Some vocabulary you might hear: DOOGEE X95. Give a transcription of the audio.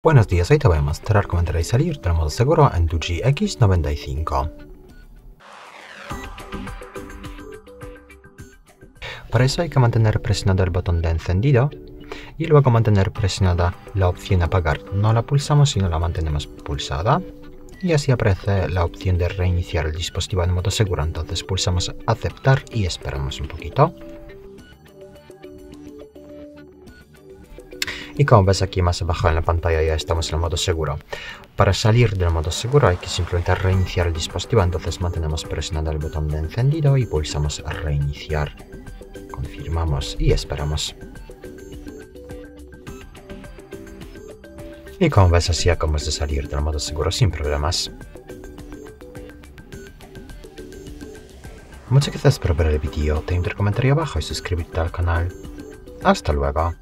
Buenos días, hoy te voy a mostrar cómo entrar y salir del modo seguro en DOOGEE X95. Para eso hay que mantener presionado el botón de encendido y luego mantener presionada la opción apagar. No la pulsamos sino la mantenemos pulsada y así aparece la opción de reiniciar el dispositivo en modo seguro. Entonces pulsamos aceptar y esperamos un poquito. Y como ves aquí más abajo en la pantalla ya estamos en el modo seguro. Para salir del modo seguro hay que simplemente reiniciar el dispositivo, entonces mantenemos presionado el botón de encendido y pulsamos reiniciar. Confirmamos y esperamos. Y como ves así acabamos de salir del modo seguro sin problemas. Muchas gracias por ver el vídeo, te invito a comentar abajo y suscribirte al canal. Hasta luego.